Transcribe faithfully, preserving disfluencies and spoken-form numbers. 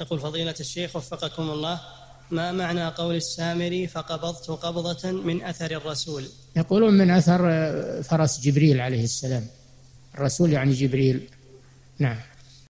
يقول فضيلة الشيخ وفقكم الله، ما معنى قول السامري فقبضت قبضة من أثر الرسول؟ يقولون من أثر فرس جبريل عليه السلام، الرسول يعني جبريل. نعم.